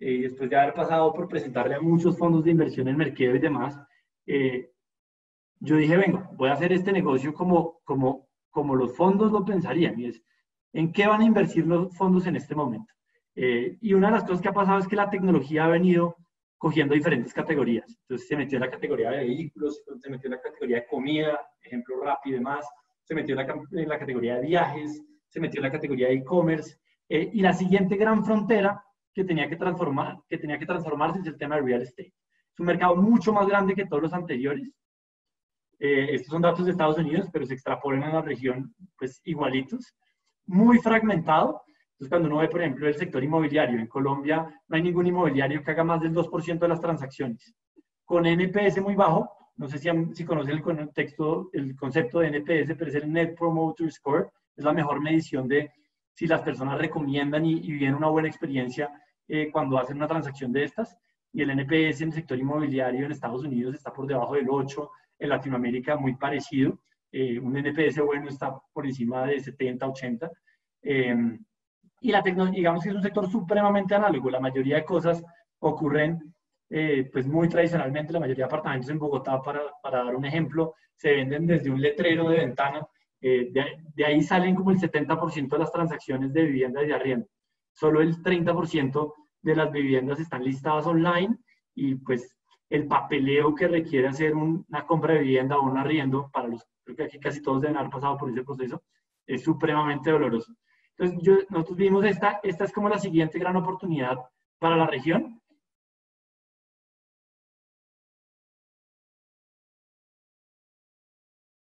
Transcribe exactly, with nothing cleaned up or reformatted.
eh, después de haber pasado por presentarle a muchos fondos de inversión en mercado y demás, eh, yo dije, venga, voy a hacer este negocio como, como, como los fondos lo pensarían, y es, ¿en qué van a invertir los fondos en este momento? Eh, y una de las cosas que ha pasado es que la tecnología ha venido cogiendo diferentes categorías. Entonces se metió en la categoría de vehículos, se metió en la categoría de comida, ejemplo Rappi y demás, se metió en la, en la categoría de viajes, se metió en la categoría de e-commerce, eh, y la siguiente gran frontera que tenía que, transformar, que tenía que transformarse es el tema de real estate. Es un mercado mucho más grande que todos los anteriores. Eh, estos son datos de Estados Unidos, pero se extrapolan a la región pues igualitos. Muy fragmentado. Entonces, cuando uno ve, por ejemplo, el sector inmobiliario, en Colombia no hay ningún inmobiliario que haga más del dos por ciento de las transacciones. Con N P S muy bajo, no sé si, si conocen el contexto, el concepto de N P S, pero es el Net Promoter Score, es la mejor medición de si las personas recomiendan y, y viven una buena experiencia eh, cuando hacen una transacción de estas. Y el N P S en el sector inmobiliario en Estados Unidos está por debajo del ocho, en Latinoamérica muy parecido. Eh, un N P S bueno está por encima de setenta, ochenta. Eh, y la tecnología, digamos que es un sector supremamente análogo. La mayoría de cosas ocurren eh, pues muy tradicionalmente. La mayoría de apartamentos en Bogotá, para, para dar un ejemplo, se venden desde un letrero de ventana. Eh, de, de ahí salen como el setenta por ciento de las transacciones de viviendas de arriendo. Solo el treinta por ciento de las viviendas están listadas online, y pues el papeleo que requiere hacer un, una compra de vivienda o un arriendo, para los, creo que aquí casi todos deben haber pasado por ese proceso, es supremamente doloroso. Entonces yo, nosotros vimos esta, esta es como la siguiente gran oportunidad para la región,